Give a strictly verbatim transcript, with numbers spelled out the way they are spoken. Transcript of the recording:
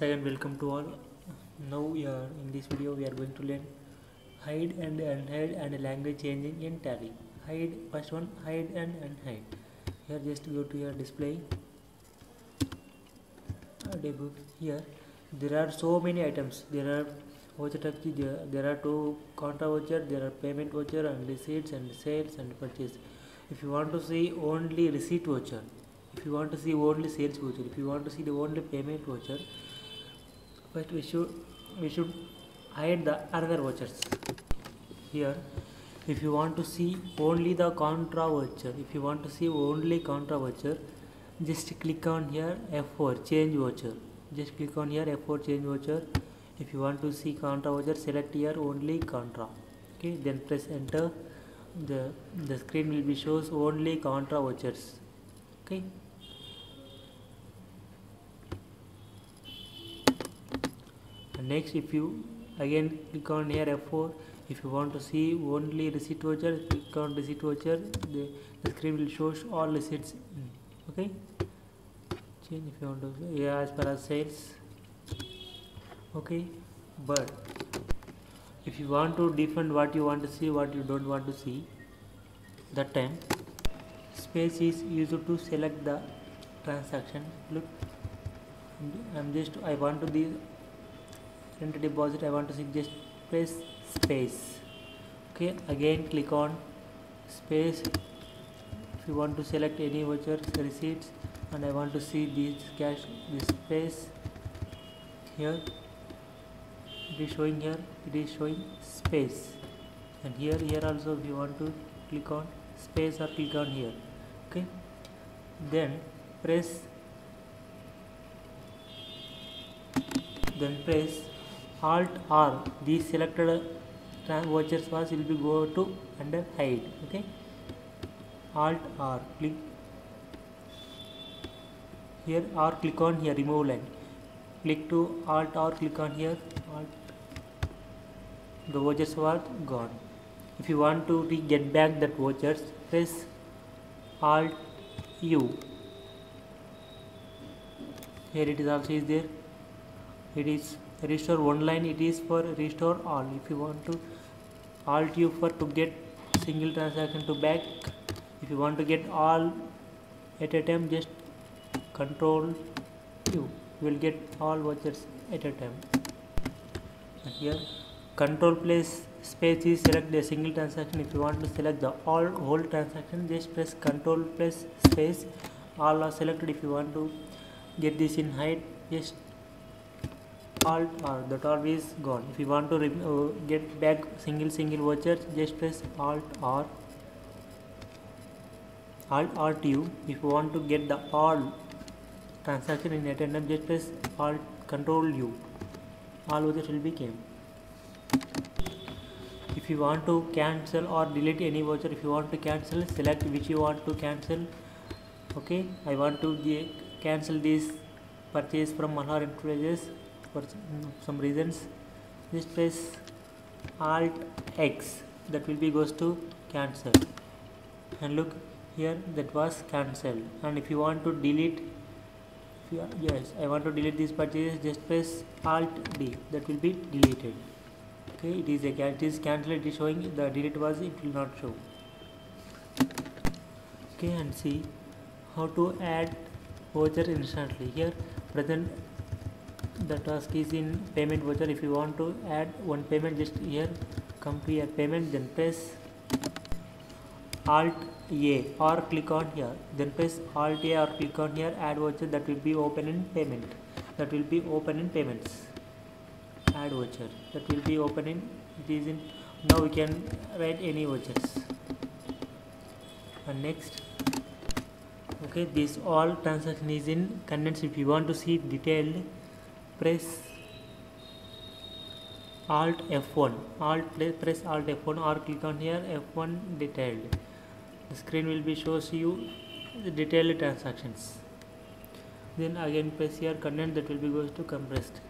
once again welcome to all. Now we are in this video we are going to learn hide and unhide and language changing in Tally. Hide, first one, hide and unhide. Here just go to your display debug. Here there are so many items. There are voucher type ki there, there are two contra voucher, there are payment voucher and receipts and sales and purchase. If you want to see only receipt voucher, if you want to see only sales voucher, if you want to see the only payment voucher, but we should we should hide the other vouchers. Here if you want to see only the contra voucher, if you want to see only contra voucher, just click on here F four change voucher. Just click on here F four change voucher. If you want to see contra voucher, select here only contra. Okay, then press enter. The the screen will be shows only contra vouchers. Okay. And next, if you again click on here F four, if you want to see only receipt voucher, click on receipt voucher. The, the screen will show all receipts. Okay. Change if you want to. Yeah, as per as sales. Okay, but if you want to define what you want to see, what you don't want to see, that time space is used to select the transaction. Look, I'm just I want to do rent deposit. I want to see, just press space. Okay, again click on space. If you want to select any voucher receipts, and I want to see this cash, this space here. It is showing here. It is showing space, and here here also if you want to click on space or click on here. Okay, then press then press Alt R. These selected vouchers pass will be go to under hide. Okay, Alt R click here or click on here remove line. Click to Alt R, click on here Alt. The vouchers were gone. If you want to get back that vouchers, press Alt U. Here it is also is there. It is restore one line. It is for restore all. If you want to Alt U for to get single transaction to back. If you want to get all at a time, just Control U. You will get all vouchers at a time. And here Control place space is select a single transaction. If you want to select the all whole transaction, just press Control plus space. All are selected. If you want to get this in hide, just Alt R. That R is gone. If you want to uh, get back single single voucher, just press Alt R. Alt R to you. If you want to get the all transaction in attendance, just press Alt Control U. All vouchers will be came. If you want to cancel or delete any voucher, if you want to cancel, select which you want to cancel. Okay, I want to cancel this purchase from Manohar Enterprises for some reasons. Just press Alt X. That will be goes to cancel. And look here, that was cancelled. And if you want to delete, if you are, yes, I want to delete this purchase, just press Alt D. That will be deleted. Okay, it is a it is cancelled. It is showing the delete was, it will not show. Okay, and see how to add voucher instantly. Here present the task is in payment voucher. If you want to add one payment, just here come to your payment, then press Alt A or click on here, then press Alt A or click on here add voucher. That will be open in payment. That will be open in payments. Add voucher, that will be open in it is in. Now we can write any vouchers. And next, okay, this all transaction is in condensed. If you want to see detailed, press Alt F one. Alt press Alt F one or click on here F one detailed. The screen will be shows you the detailed transactions. Then again press here condensed. That will be goes to compressed.